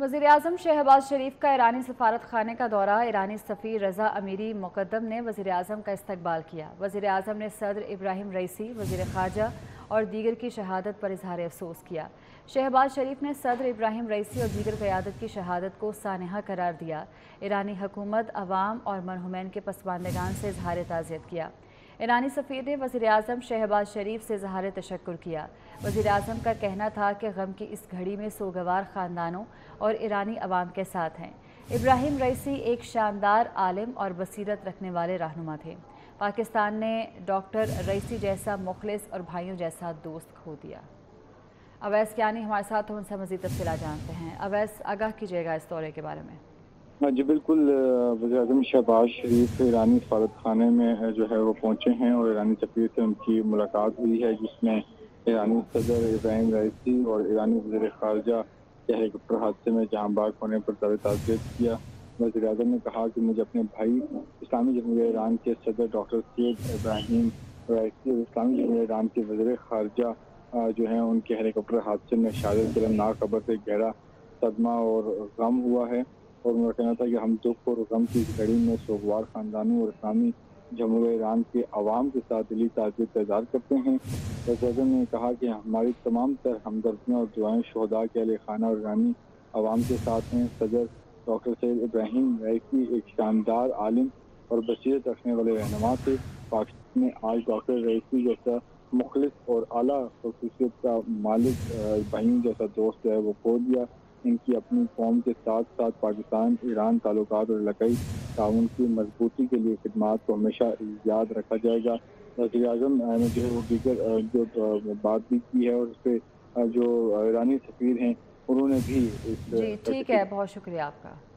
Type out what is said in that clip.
वज़ीर-ए-आज़म शहबाज़ शरीफ का ईरानी सफारत खाने का दौरा। ईरानी सफ़ीर रजा अमीरी मुकद्दम ने वज़ीर-ए-आज़म का इस्तकबाल किया। वज़ीर-ए-आज़म ने सदर इब्राहिम रईसी, वज़ीर-ए-ख़ारजा और दीगर की शहादत पर इजहार अफसोस किया। शहबाज़ शरीफ ने सदर इब्राहिम रईसी और दीगर क़यादत की शहादत को सानहा करार दिया। ईरानी हुकूमत, अवाम और मरहुमैन के पसमानदगान से इजहार ताज़ियत किया। ईरानी सफ़ीर ने वज़ीर-ए-आज़म शहबाज़ शरीफ से इजहार तशक्कुर किया। वज़ीर-ए-आज़म का कहना था कि गम की इस घड़ी में सोगवार ख़ानदानों और ईरानी अवाम के साथ हैं। इब्राहिम रईसी एक शानदार आलिम और बसीरत रखने वाले रहनुमा थे। पाकिस्तान ने डॉक्टर रईसी जैसा मुखलिस और भाइयों जैसा दोस्त खो दिया। अवैस यानी हमारे साथ हो, उनसे मज़ीद तफ़सील जानते हैं। अवैस, आगाह कीजिएगा इस दौरे के बारे में। जी बिल्कुल, वज़ीर-ए-आज़म शहबाज़ शरीफ ईरानी सफारत खाने में जो है वो पहुँचे हैं और ईरानी सफ़ीर से उनकी मुलाकात हुई है, जिसमें ईरानी सदर इब्राहिम रईसी और ईरानी वज़ीर-ए-ख़ारजा के हेलीकॉप्टर हादसे में जहांबाग होने पर इजहार ताज़ियत किया। वज़ीर-ए-आज़म ने कहा कि मुझे अपने भाई इस्लामी जमहूरियत ईरान के सदर डॉक्टर सैयद इब्राहिम रईसी और इस्लामी जमहूरियत ईरान के वज़ीर-ए-ख़ारजा जो हैं उनके हेलीकॉप्टर हादसे में शहादत की नाक खबर से गहरा सदमा और गम हुआ है। और मेरा कहना था कि हम दुख और गम की घड़ी में सोगवार ख़ानदानों और इस्लामी जमहूरियत ईरान के आवाम के साथ दिली ताज़ियत का इज़हार करते हैं। वज़ीर-ए-आज़म ने कहा कि हमारी तमाम तर हमदर्दियाँ और दुआएँ शहदा के अहले खाना और ईरानी आवाम के साथ हैं। सदर डॉक्टर सैयद इब्राहिम रईसी एक शानदार आलिम और बसीरत रखने वाले रहनुमा थे। पाकिस्तान में आज डॉक्टर रईसी जैसा मुखलिस और आला खसूसियत का मालिक भाइयों जैसा दोस्त है वो खो दिया। इनकी अपनी कौम के साथ साथ पाकिस्तान ईरान ताल्लुकात और इलाकाई ताउन की मजबूती के लिए खिदमात को हमेशा याद रखा जाएगा। वज़ीर-ए-आज़म ने जो है वो दीगर जो बात भी की है और उस पर जो ईरानी सफ़ीर हैं उन्होंने भी। ठीक है, बहुत शुक्रिया आपका।